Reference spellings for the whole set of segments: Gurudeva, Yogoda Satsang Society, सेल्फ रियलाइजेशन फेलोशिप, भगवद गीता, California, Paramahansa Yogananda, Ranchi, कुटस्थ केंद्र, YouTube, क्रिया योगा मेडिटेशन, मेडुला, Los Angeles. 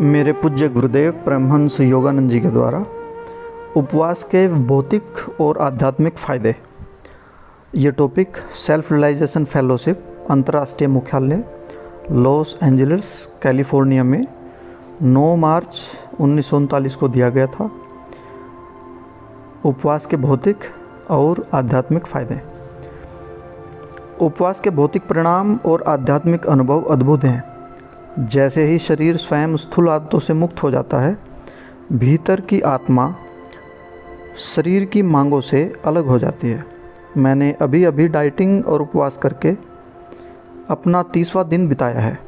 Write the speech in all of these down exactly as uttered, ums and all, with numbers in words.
मेरे पूज्य गुरुदेव परमहंस योगानंद जी के द्वारा उपवास के भौतिक और आध्यात्मिक फ़ायदे, ये टॉपिक सेल्फ रियलाइजेशन फेलोशिप अंतर्राष्ट्रीय मुख्यालय लॉस एंजल्स कैलिफोर्निया में नौ मार्च उन्नीस सौ उनतालीस को दिया गया था। उपवास के भौतिक और आध्यात्मिक फ़ायदे। उपवास के भौतिक परिणाम और आध्यात्मिक अनुभव अद्भुत हैं। जैसे ही शरीर स्वयं स्थूल आदतों से मुक्त हो जाता है, भीतर की आत्मा शरीर की मांगों से अलग हो जाती है। मैंने अभी अभी डाइटिंग और उपवास करके अपना तीसवां दिन बिताया है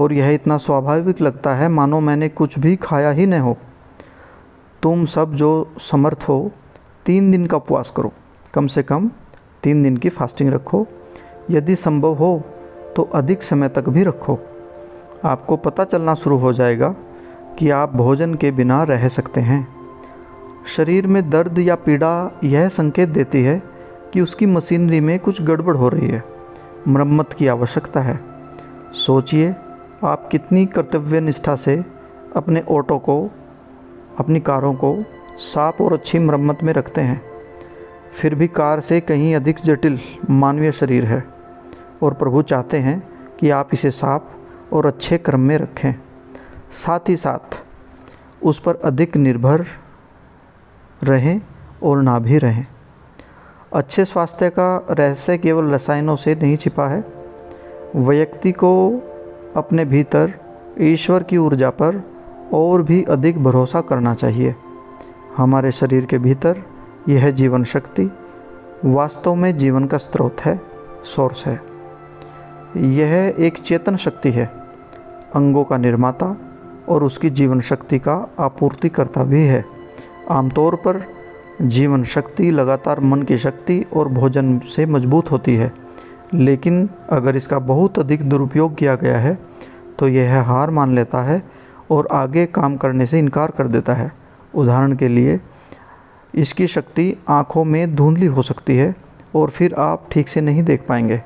और यह इतना स्वाभाविक लगता है मानो मैंने कुछ भी खाया ही न हो। तुम सब जो समर्थ हो, तीन दिन का उपवास करो, कम से कम तीन दिन की फास्टिंग रखो, यदि संभव हो तो अधिक समय तक भी रखो। आपको पता चलना शुरू हो जाएगा कि आप भोजन के बिना रह सकते हैं। शरीर में दर्द या पीड़ा यह संकेत देती है कि उसकी मशीनरी में कुछ गड़बड़ हो रही है, मरम्मत की आवश्यकता है। सोचिए आप कितनी कर्तव्य निष्ठा से अपने ऑटो को, अपनी कारों को साफ और अच्छी मरम्मत में रखते हैं, फिर भी कार से कहीं अधिक जटिल मानवीय शरीर है और प्रभु चाहते हैं कि आप इसे साफ और अच्छे क्रम में रखें, साथ ही साथ उस पर अधिक निर्भर रहें और ना भी रहें। अच्छे स्वास्थ्य का रहस्य केवल रसायनों से नहीं छिपा है। व्यक्ति को अपने भीतर ईश्वर की ऊर्जा पर और भी अधिक भरोसा करना चाहिए। हमारे शरीर के भीतर यह जीवन शक्ति वास्तव में जीवन का स्रोत है, सोर्स है। यह एक चेतन शक्ति है, अंगों का निर्माता और उसकी जीवन शक्ति का आपूर्तिकर्ता भी है। आमतौर पर जीवन शक्ति लगातार मन की शक्ति और भोजन से मजबूत होती है, लेकिन अगर इसका बहुत अधिक दुरुपयोग किया गया है तो यह हार मान लेता है और आगे काम करने से इनकार कर देता है। उदाहरण के लिए, इसकी शक्ति आँखों में धुंधली हो सकती है और फिर आप ठीक से नहीं देख पाएंगे।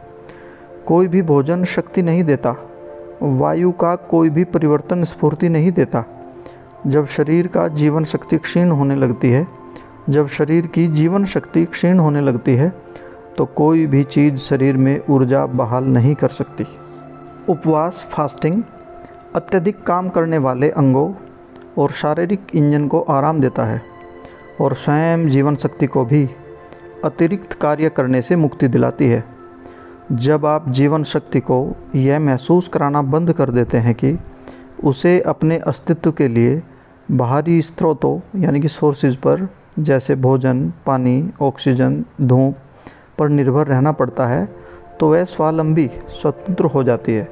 कोई भी भोजन शक्ति नहीं देता, वायु का कोई भी परिवर्तन स्फूर्ति नहीं देता। जब शरीर का जीवन शक्ति क्षीण होने लगती है जब शरीर की जीवन शक्ति क्षीण होने लगती है तो कोई भी चीज़ शरीर में ऊर्जा बहाल नहीं कर सकती। उपवास फास्टिंग अत्यधिक काम करने वाले अंगों और शारीरिक इंजन को आराम देता है और स्वयं जीवन शक्ति को भी अतिरिक्त कार्य करने से मुक्ति दिलाती है। जब आप जीवन शक्ति को यह महसूस कराना बंद कर देते हैं कि उसे अपने अस्तित्व के लिए बाहरी स्रोतों यानी कि सोर्सेज पर, जैसे भोजन, पानी, ऑक्सीजन, धूप पर निर्भर रहना पड़ता है, तो वह स्वावलंबी, स्वतंत्र हो जाती है।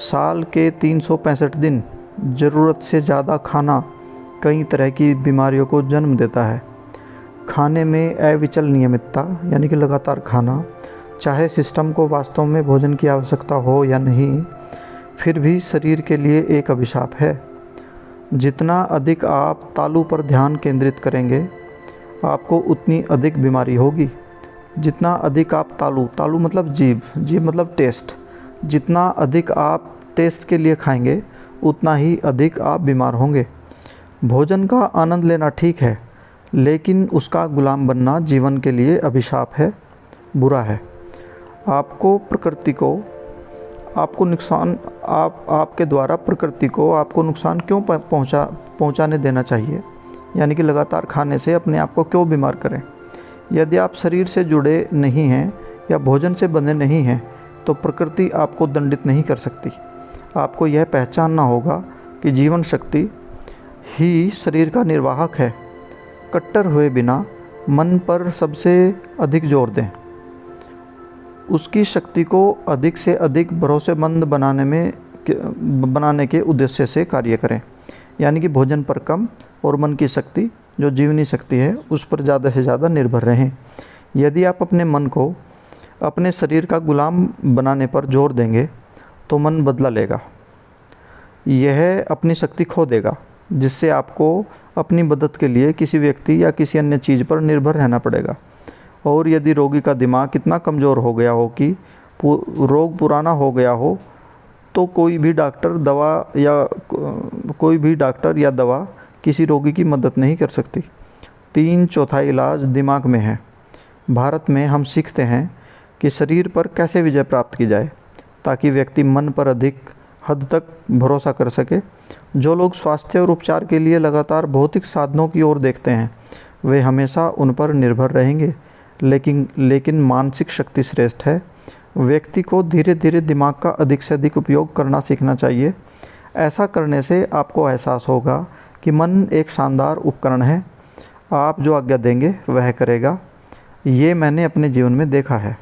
साल के तीन सौ पैंसठ दिन ज़रूरत से ज़्यादा खाना कई तरह की बीमारियों को जन्म देता है। खाने में अविचल नियमितता यानी कि लगातार खाना, चाहे सिस्टम को वास्तव में भोजन की आवश्यकता हो या नहीं, फिर भी शरीर के लिए एक अभिशाप है। जितना अधिक आप तालू पर ध्यान केंद्रित करेंगे, आपको उतनी अधिक बीमारी होगी। जितना अधिक आप तालू तालू मतलब जीभ, जीभ मतलब टेस्ट, जितना अधिक आप टेस्ट के लिए खाएंगे, उतना ही अधिक आप बीमार होंगे। भोजन का आनंद लेना ठीक है, लेकिन उसका गुलाम बनना जीवन के लिए अभिशाप है, बुरा है। आपको प्रकृति को आपको नुकसान आप आपके द्वारा प्रकृति को आपको नुकसान क्यों पहुंचा पहुंचाने देना चाहिए, यानी कि लगातार खाने से अपने आप को क्यों बीमार करें। यदि आप शरीर से जुड़े नहीं हैं या भोजन से बंधे नहीं हैं तो प्रकृति आपको दंडित नहीं कर सकती। आपको यह पहचानना होगा कि जीवन शक्ति ही शरीर का निर्वाहक है। कट्टर हुए बिना मन पर सबसे अधिक जोर दें, उसकी शक्ति को अधिक से अधिक भरोसेमंद बनाने में बनाने के उद्देश्य से कार्य करें, यानी कि भोजन पर कम और मन की शक्ति जो जीवनी शक्ति है उस पर ज़्यादा से ज़्यादा निर्भर रहें। यदि आप अपने मन को अपने शरीर का गुलाम बनाने पर जोर देंगे तो मन बदला लेगा, यह अपनी शक्ति खो देगा, जिससे आपको अपनी मदद के लिए किसी व्यक्ति या किसी अन्य चीज़ पर निर्भर रहना पड़ेगा। और यदि रोगी का दिमाग इतना कमज़ोर हो गया हो कि रोग पुराना हो गया हो तो कोई भी डॉक्टर दवा या कोई भी डॉक्टर या दवा किसी रोगी की मदद नहीं कर सकती। तीन चौथाई इलाज दिमाग में है। भारत में हम सीखते हैं कि शरीर पर कैसे विजय प्राप्त की जाए ताकि व्यक्ति मन पर अधिक हद तक भरोसा कर सके। जो लोग स्वास्थ्य और उपचार के लिए लगातार भौतिक साधनों की ओर देखते हैं वे हमेशा उन पर निर्भर रहेंगे, लेकिन लेकिन मानसिक शक्ति श्रेष्ठ है। व्यक्ति को धीरे धीरे दिमाग का अधिक से अधिक उपयोग करना सीखना चाहिए। ऐसा करने से आपको एहसास होगा कि मन एक शानदार उपकरण है, आप जो आज्ञा देंगे वह करेगा। ये मैंने अपने जीवन में देखा है।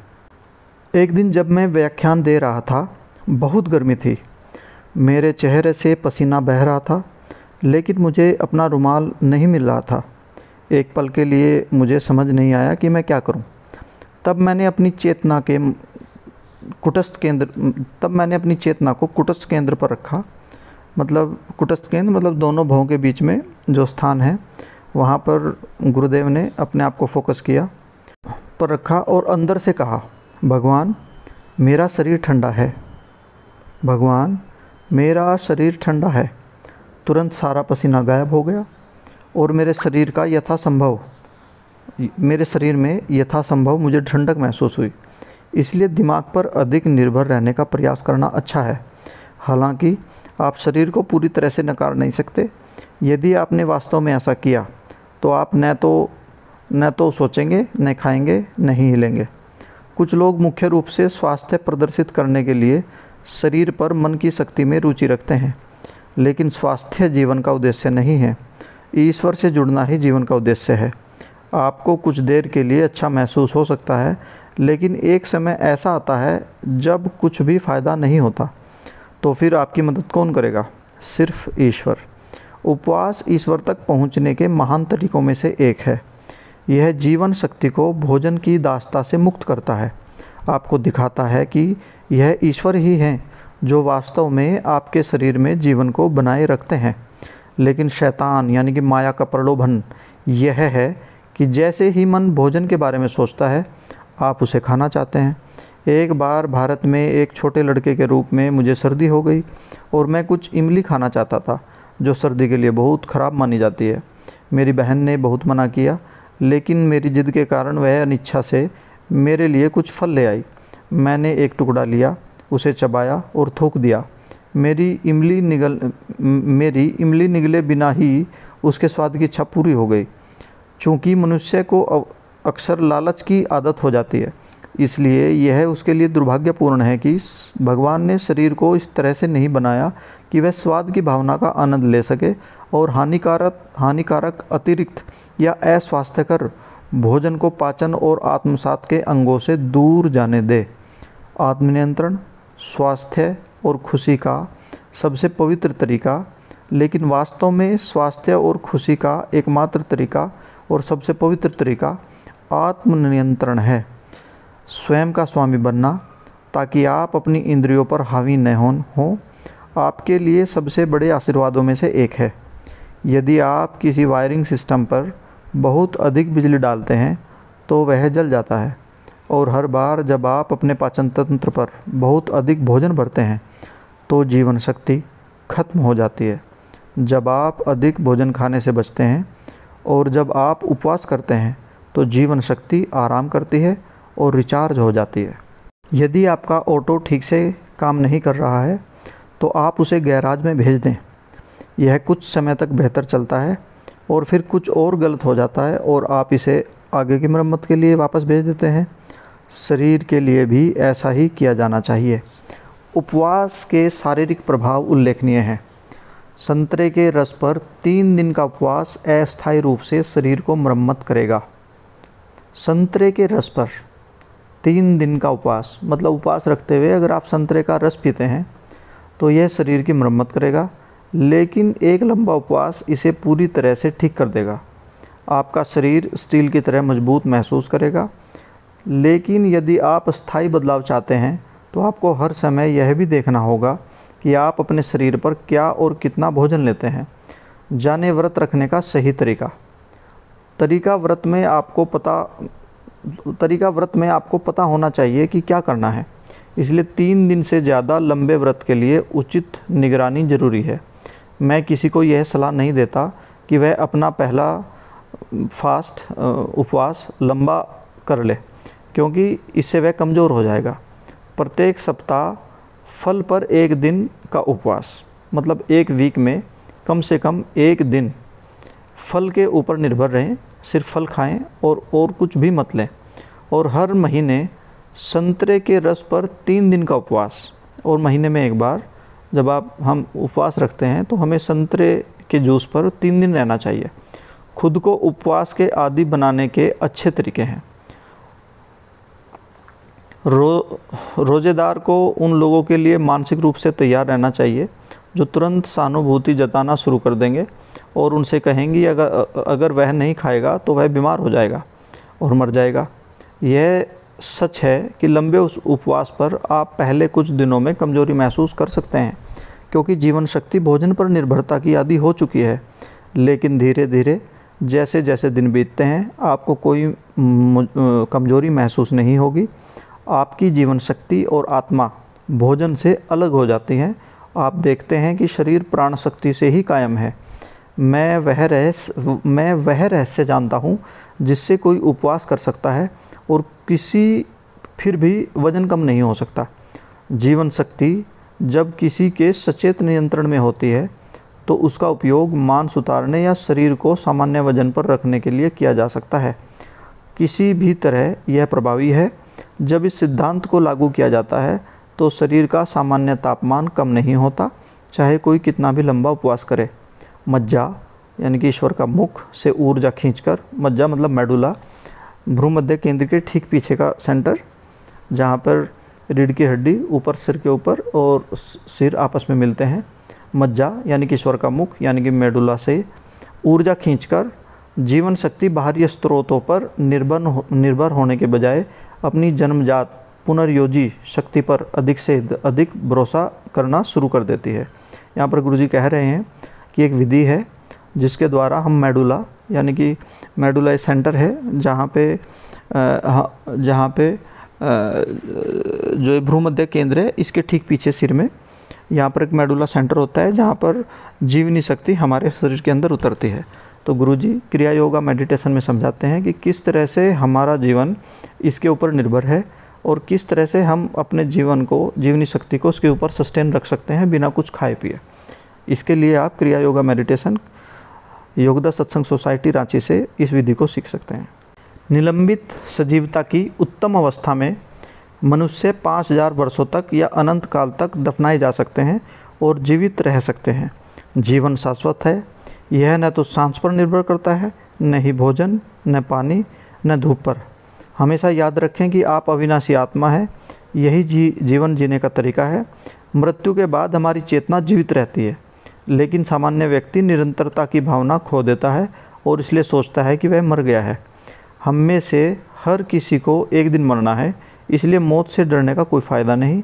एक दिन जब मैं व्याख्यान दे रहा था, बहुत गर्मी थी, मेरे चेहरे से पसीना बह रहा था, लेकिन मुझे अपना रुमाल नहीं मिल रहा था। एक पल के लिए मुझे समझ नहीं आया कि मैं क्या करूं। तब मैंने अपनी चेतना के कुटस्थ केंद्र तब मैंने अपनी चेतना को कुटस्थ केंद्र पर रखा। मतलब कुटस्थ केंद्र मतलब दोनों भौं के बीच में जो स्थान है वहाँ पर गुरुदेव ने अपने आप को फोकस किया पर रखा और अंदर से कहा, भगवान मेरा शरीर ठंडा है, भगवान मेरा शरीर ठंडा है। तुरंत सारा पसीना गायब हो गया और मेरे शरीर का यथासंभव मेरे शरीर में यथासंभव मुझे ठंडक महसूस हुई। इसलिए दिमाग पर अधिक निर्भर रहने का प्रयास करना अच्छा है। हालांकि आप शरीर को पूरी तरह से नकार नहीं सकते। यदि आपने वास्तव में ऐसा किया तो आप न तो न तो सोचेंगे, न खाएंगे, न ही हिलेंगे। कुछ लोग मुख्य रूप से स्वास्थ्य प्रदर्शित करने के लिए शरीर पर मन की शक्ति में रुचि रखते हैं, लेकिन स्वास्थ्य जीवन का उद्देश्य नहीं है। ईश्वर से जुड़ना ही जीवन का उद्देश्य है। आपको कुछ देर के लिए अच्छा महसूस हो सकता है, लेकिन एक समय ऐसा आता है जब कुछ भी फ़ायदा नहीं होता। तो फिर आपकी मदद कौन करेगा? सिर्फ ईश्वर। उपवास ईश्वर तक पहुंचने के महान तरीकों में से एक है। यह जीवन शक्ति को भोजन की दासता से मुक्त करता है, आपको दिखाता है कि यह ईश्वर ही हैं जो वास्तव में आपके शरीर में जीवन को बनाए रखते हैं। लेकिन शैतान यानी कि माया का प्रलोभन यह है कि जैसे ही मन भोजन के बारे में सोचता है आप उसे खाना चाहते हैं। एक बार भारत में एक छोटे लड़के के रूप में मुझे सर्दी हो गई और मैं कुछ इमली खाना चाहता था जो सर्दी के लिए बहुत ख़राब मानी जाती है। मेरी बहन ने बहुत मना किया, लेकिन मेरी जिद के कारण वह अनिच्छा से मेरे लिए कुछ फल ले आई। मैंने एक टुकड़ा लिया, उसे चबाया और थूक दिया। मेरी इमली निगल मेरी इमली निगले बिना ही उसके स्वाद की इच्छा पूरी हो गई। चूँकि मनुष्य को अक्सर लालच की आदत हो जाती है, इसलिए यह उसके लिए दुर्भाग्यपूर्ण है कि भगवान ने शरीर को इस तरह से नहीं बनाया कि वह स्वाद की भावना का आनंद ले सके और हानिकारक हानिकारक अतिरिक्त या अस्वास्थ्यकर भोजन को पाचन और आत्मसात के अंगों से दूर जाने दे। आत्मनियंत्रण स्वास्थ्य और खुशी का सबसे पवित्र तरीका, लेकिन वास्तव में स्वास्थ्य और खुशी का एकमात्र तरीका और सबसे पवित्र तरीका आत्मनियंत्रण है। स्वयं का स्वामी बनना ताकि आप अपनी इंद्रियों पर हावी न हों आपके लिए सबसे बड़े आशीर्वादों में से एक है। यदि आप किसी वायरिंग सिस्टम पर बहुत अधिक बिजली डालते हैं तो वह जल जाता है, और हर बार जब आप अपने पाचन तंत्र पर बहुत अधिक भोजन भरते हैं तो जीवन शक्ति खत्म हो जाती है। जब आप अधिक भोजन खाने से बचते हैं और जब आप उपवास करते हैं तो जीवन शक्ति आराम करती है और रिचार्ज हो जाती है। यदि आपका ऑटो ठीक से काम नहीं कर रहा है तो आप उसे गैराज में भेज दें। यह कुछ समय तक बेहतर चलता है और फिर कुछ और गलत हो जाता है और आप इसे आगे की मरम्मत के लिए वापस भेज देते हैं। शरीर के लिए भी ऐसा ही किया जाना चाहिए। उपवास के शारीरिक प्रभाव उल्लेखनीय हैं। संतरे के रस पर तीन दिन का उपवास अस्थायी रूप से शरीर को मरम्मत करेगा। संतरे के रस पर तीन दिन का उपवास मतलब उपवास रखते हुए अगर आप संतरे का रस पीते हैं तो यह शरीर की मरम्मत करेगा, लेकिन एक लंबा उपवास इसे पूरी तरह से ठीक कर देगा। आपका शरीर स्टील की तरह मजबूत महसूस करेगा। लेकिन यदि आप स्थायी बदलाव चाहते हैं तो आपको हर समय यह भी देखना होगा कि आप अपने शरीर पर क्या और कितना भोजन लेते हैं। जाने व्रत रखने का सही तरीका तरीका व्रत में आपको पता तरीका व्रत में आपको पता होना चाहिए कि क्या करना है। इसलिए तीन दिन से ज़्यादा लंबे व्रत के लिए उचित निगरानी जरूरी है। मैं किसी को यह सलाह नहीं देता कि वह अपना पहला फास्ट उपवास लंबा कर ले, क्योंकि इससे वह कमज़ोर हो जाएगा। प्रत्येक सप्ताह फल पर एक दिन का उपवास, मतलब एक वीक में कम से कम एक दिन फल के ऊपर निर्भर रहें, सिर्फ फल खाएं और और कुछ भी मत लें। और हर महीने संतरे के रस पर तीन दिन का उपवास, और महीने में एक बार जब आप हम उपवास रखते हैं तो हमें संतरे के जूस पर तीन दिन रहना चाहिए। खुद को उपवास के आदी बनाने के अच्छे तरीके हैं। रो रोज़ेदार को उन लोगों के लिए मानसिक रूप से तैयार रहना चाहिए जो तुरंत सहानुभूति जताना शुरू कर देंगे और उनसे कहेंगी अगर अगर वह नहीं खाएगा तो वह बीमार हो जाएगा और मर जाएगा। यह सच है कि लंबे उस उपवास पर आप पहले कुछ दिनों में कमजोरी महसूस कर सकते हैं, क्योंकि जीवन शक्ति भोजन पर निर्भरता की आदी हो चुकी है। लेकिन धीरे धीरे जैसे जैसे दिन बीतते हैं आपको कोई कमजोरी महसूस नहीं होगी। आपकी जीवन शक्ति और आत्मा भोजन से अलग हो जाती हैं। आप देखते हैं कि शरीर प्राण शक्ति से ही कायम है। मैं वह रहस्य मैं वह रहस्य जानता हूँ जिससे कोई उपवास कर सकता है और किसी फिर भी वजन कम नहीं हो सकता। जीवन शक्ति जब किसी के सचेत नियंत्रण में होती है तो उसका उपयोग मांस उतारने या शरीर को सामान्य वजन पर रखने के लिए किया जा सकता है। किसी भी तरह यह प्रभावी है। जब इस सिद्धांत को लागू किया जाता है तो शरीर का सामान्य तापमान कम नहीं होता, चाहे कोई कितना भी लंबा उपवास करे। मज्जा यानी कि ईश्वर का मुख से ऊर्जा खींचकर, मज्जा मतलब मेडुला, भ्रूमध्य केंद्र के ठीक पीछे का सेंटर, जहाँ पर रीढ़ की हड्डी ऊपर सिर के ऊपर और सिर आपस में मिलते हैं। मज्जा यानी कि ईश्वर का मुख यानी कि मेडुला से ऊर्जा खींचकर जीवन शक्ति बाहरी स्रोतों पर निर्भर हो, निर्भर होने के बजाय अपनी जन्मजात पुनर्योजी शक्ति पर अधिक से अधिक भरोसा करना शुरू कर देती है। यहाँ पर गुरुजी कह रहे हैं कि एक विधि है जिसके द्वारा हम मेडुला यानी कि मेडुला सेंटर है जहाँ पे जहाँ पे जो भ्रूमध्य केंद्र है इसके ठीक पीछे सिर में, यहाँ पर एक मेडुला सेंटर होता है जहाँ पर जीवनी शक्ति हमारे शरीर के अंदर उतरती है। तो गुरुजी क्रिया योगा मेडिटेशन में समझाते हैं कि किस तरह से हमारा जीवन इसके ऊपर निर्भर है और किस तरह से हम अपने जीवन को, जीवनी शक्ति को उसके ऊपर सस्टेन रख सकते हैं बिना कुछ खाए पिए। इसके लिए आप क्रिया योगा मेडिटेशन योगदा सत्संग सोसाइटी रांची से इस विधि को सीख सकते हैं। निलंबित सजीवता की उत्तम अवस्था में मनुष्य पाँच हज़ार वर्षों तक या अनंत काल तक दफनाए जा सकते हैं और जीवित रह सकते हैं। जीवन शाश्वत है। यह न तो सांस पर निर्भर करता है, न ही भोजन, न पानी, न धूप पर। हमेशा याद रखें कि आप अविनाशी आत्मा है। यही जी जीवन जीने का तरीका है। मृत्यु के बाद हमारी चेतना जीवित रहती है, लेकिन सामान्य व्यक्ति निरंतरता की भावना खो देता है और इसलिए सोचता है कि वह मर गया है। हम में से हर किसी को एक दिन मरना है, इसलिए मौत से डरने का कोई फ़ायदा नहीं।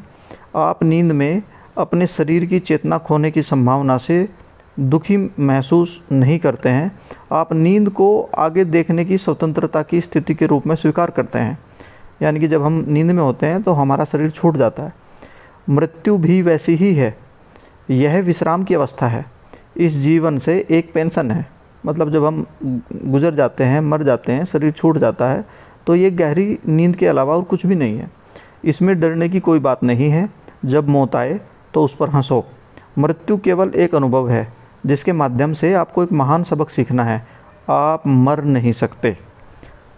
आप नींद में अपने शरीर की चेतना खोने की संभावना से दुखी महसूस नहीं करते हैं। आप नींद को आगे देखने की स्वतंत्रता की स्थिति के रूप में स्वीकार करते हैं, यानी कि जब हम नींद में होते हैं तो हमारा शरीर छूट जाता है। मृत्यु भी वैसी ही है। यह विश्राम की अवस्था है। इस जीवन से एक पेंशन है, मतलब जब हम गुजर जाते हैं, मर जाते हैं, शरीर छूट जाता है, तो ये गहरी नींद के अलावा और कुछ भी नहीं है। इसमें डरने की कोई बात नहीं है। जब मौत आए तो उस पर हंसो। मृत्यु केवल एक अनुभव है जिसके माध्यम से आपको एक महान सबक सीखना है। आप मर नहीं सकते।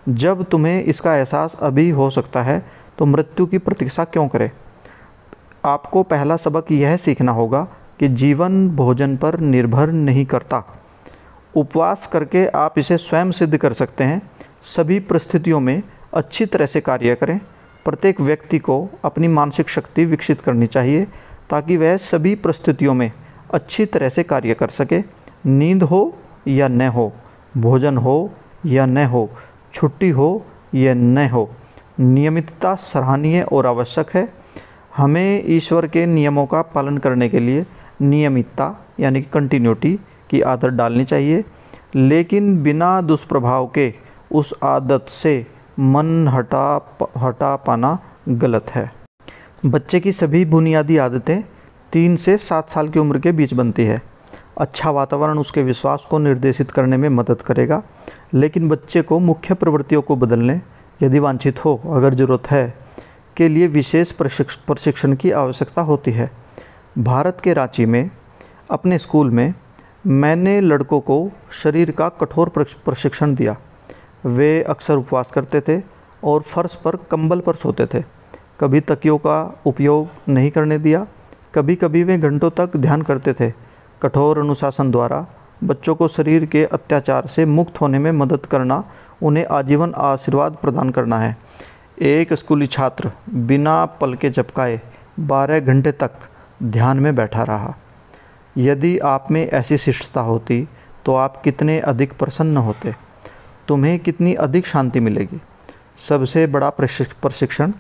जब तुम्हें इसका एहसास अभी हो सकता है तो मृत्यु की प्रतीक्षा क्यों करें? आपको पहला सबक यह सीखना होगा कि जीवन भोजन पर निर्भर नहीं करता। उपवास करके आप इसे स्वयं सिद्ध कर सकते हैं। सभी परिस्थितियों में अच्छी तरह से कार्य करें। प्रत्येक व्यक्ति को अपनी मानसिक शक्ति विकसित करनी चाहिए ताकि वह सभी परिस्थितियों में अच्छी तरह से कार्य कर सके। नींद हो या न हो, भोजन हो या न हो, छुट्टी हो या न हो, नियमितता सराहनीय और आवश्यक है। हमें ईश्वर के नियमों का पालन करने के लिए नियमितता यानी कि कंटिन्यूटी की आदत डालनी चाहिए, लेकिन बिना दुष्प्रभाव के उस आदत से मन हटा हटा पाना गलत है। बच्चे की सभी बुनियादी आदतें तीन से सात साल की उम्र के बीच बनती है। अच्छा वातावरण उसके विश्वास को निर्देशित करने में मदद करेगा, लेकिन बच्चे को मुख्य प्रवृत्तियों को बदलने, यदि वांछित हो अगर ज़रूरत है, के लिए विशेष प्रशिक्षण की आवश्यकता होती है। भारत के रांची में अपने स्कूल में मैंने लड़कों को शरीर का कठोर प्रशिक्षण दिया। वे अक्सर उपवास करते थे और फर्श पर कंबल पर सोते थे। कभी तकियों का उपयोग नहीं करने दिया। कभी कभी वे घंटों तक ध्यान करते थे। कठोर अनुशासन द्वारा बच्चों को शरीर के अत्याचार से मुक्त होने में मदद करना उन्हें आजीवन आशीर्वाद प्रदान करना है। एक स्कूली छात्र बिना पलके झपकाए बारह घंटे तक ध्यान में बैठा रहा। यदि आप में ऐसी शिष्टता होती तो आप कितने अधिक प्रसन्न होते, तुम्हें कितनी अधिक शांति मिलेगी। सबसे बड़ा प्रशिक्षण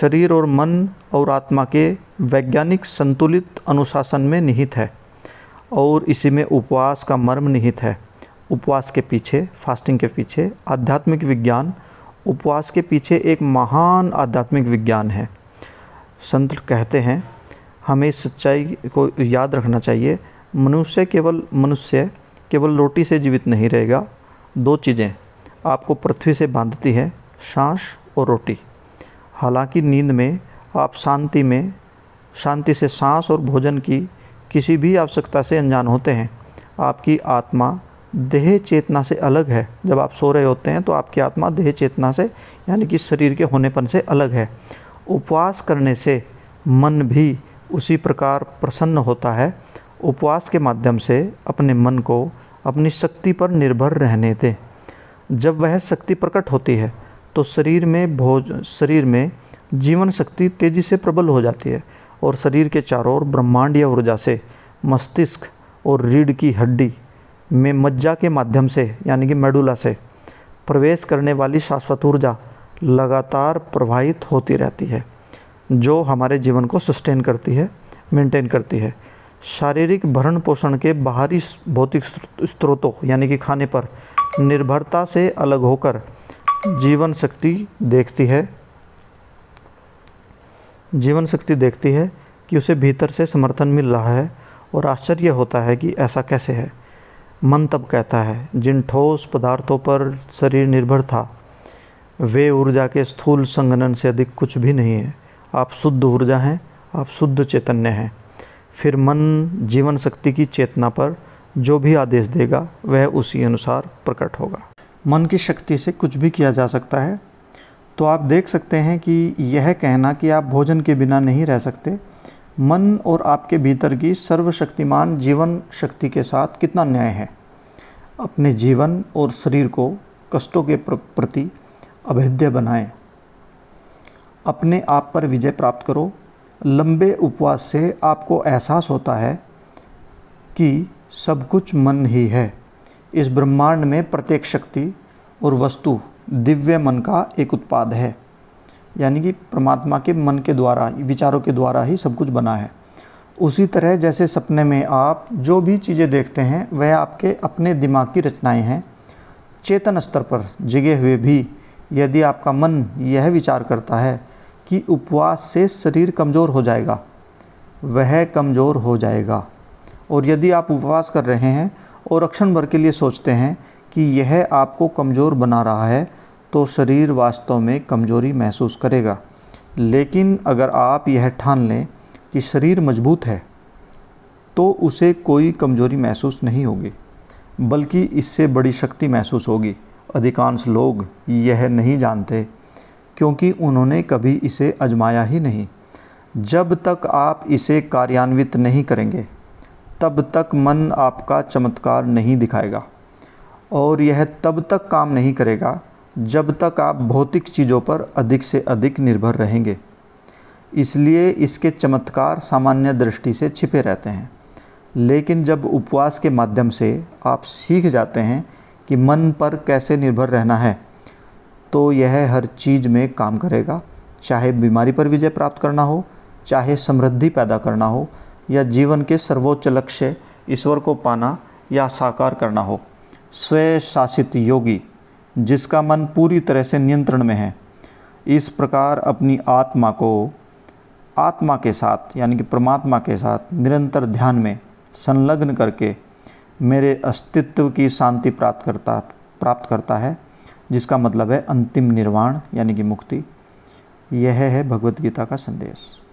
शरीर और मन और आत्मा के वैज्ञानिक संतुलित अनुशासन में निहित है, और इसी में उपवास का मर्म निहित है। उपवास के पीछे, फास्टिंग के पीछे आध्यात्मिक विज्ञान, उपवास के पीछे एक महान आध्यात्मिक विज्ञान है। संत कहते हैं हमें इस सच्चाई को याद रखना चाहिए। मनुष्य केवल मनुष्य केवल रोटी से जीवित नहीं रहेगा। दो चीज़ें आपको पृथ्वी से बांधती है, सांस और रोटी। हालांकि नींद में आप शांति में शांति से सांस और भोजन की किसी भी आवश्यकता से अनजान होते हैं। आपकी आत्मा देह चेतना से अलग है। जब आप सो रहे होते हैं तो आपकी आत्मा देह चेतना से यानी कि शरीर के होनेपन से अलग है। उपवास करने से मन भी उसी प्रकार प्रसन्न होता है। उपवास के माध्यम से अपने मन को अपनी शक्ति पर निर्भर रहने दें। जब वह शक्ति प्रकट होती है तो शरीर में भोज शरीर में जीवन शक्ति तेज़ी से प्रबल हो जाती है, और शरीर के चारों ओर ब्रह्मांडीय ऊर्जा से मस्तिष्क और रीढ़ की हड्डी में मज्जा के माध्यम से यानी कि मेडुला से प्रवेश करने वाली शाश्वत ऊर्जा लगातार प्रवाहित होती रहती है, जो हमारे जीवन को सस्टेन करती है, मेंटेन करती है। शारीरिक भरण पोषण के बाहरी भौतिक स्रोतों यानी कि खाने पर निर्भरता से अलग होकर जीवन शक्ति देखती है जीवन शक्ति देखती है कि उसे भीतर से समर्थन मिल रहा है, और आश्चर्य होता है कि ऐसा कैसे है। मन तब कहता है जिन ठोस पदार्थों पर शरीर निर्भर था वे ऊर्जा के स्थूल संघनन से अधिक कुछ भी नहीं है। आप शुद्ध ऊर्जा हैं, आप शुद्ध चैतन्य हैं। फिर मन जीवन शक्ति की चेतना पर जो भी आदेश देगा वह उसी अनुसार प्रकट होगा। मन की शक्ति से कुछ भी किया जा सकता है। तो आप देख सकते हैं कि यह कहना कि आप भोजन के बिना नहीं रह सकते, मन और आपके भीतर की सर्वशक्तिमान जीवन शक्ति के साथ कितना न्याय है। अपने जीवन और शरीर को कष्टों के प्रति अभेद्य बनाएं। अपने आप पर विजय प्राप्त करो। लंबे उपवास से आपको एहसास होता है कि सब कुछ मन ही है। इस ब्रह्मांड में प्रत्येक शक्ति और वस्तु दिव्य मन का एक उत्पाद है, यानी कि परमात्मा के मन के द्वारा, विचारों के द्वारा ही सब कुछ बना है। उसी तरह जैसे सपने में आप जो भी चीज़ें देखते हैं वह आपके अपने दिमाग की रचनाएं हैं। चेतन स्तर पर जगे हुए भी यदि आपका मन यह विचार करता है कि उपवास से शरीर कमज़ोर हो जाएगा, वह कमज़ोर हो जाएगा। और यदि आप उपवास कर रहे हैं और अक्षण भर के लिए सोचते हैं कि यह आपको कमज़ोर बना रहा है, तो शरीर वास्तव में कमज़ोरी महसूस करेगा। लेकिन अगर आप यह ठान लें कि शरीर मजबूत है तो उसे कोई कमज़ोरी महसूस नहीं होगी, बल्कि इससे बड़ी शक्ति महसूस होगी। अधिकांश लोग यह नहीं जानते क्योंकि उन्होंने कभी इसे आजमाया ही नहीं। जब तक आप इसे कार्यान्वित नहीं करेंगे तब तक मन आपका चमत्कार नहीं दिखाएगा, और यह तब तक काम नहीं करेगा जब तक आप भौतिक चीज़ों पर अधिक से अधिक निर्भर रहेंगे। इसलिए इसके चमत्कार सामान्य दृष्टि से छिपे रहते हैं। लेकिन जब उपवास के माध्यम से आप सीख जाते हैं कि मन पर कैसे निर्भर रहना है, तो यह हर चीज़ में काम करेगा। चाहे बीमारी पर विजय प्राप्त करना हो, चाहे समृद्धि पैदा करना हो, या जीवन के सर्वोच्च लक्ष्य ईश्वर को पाना या साकार करना हो। स्वयं शासित योगी जिसका मन पूरी तरह से नियंत्रण में है, इस प्रकार अपनी आत्मा को आत्मा के साथ यानी कि परमात्मा के साथ निरंतर ध्यान में संलग्न करके मेरे अस्तित्व की शांति प्राप्त करता प्राप्त करता है, जिसका मतलब है अंतिम निर्वाण यानी कि मुक्ति। यह है भगवद गीता का संदेश।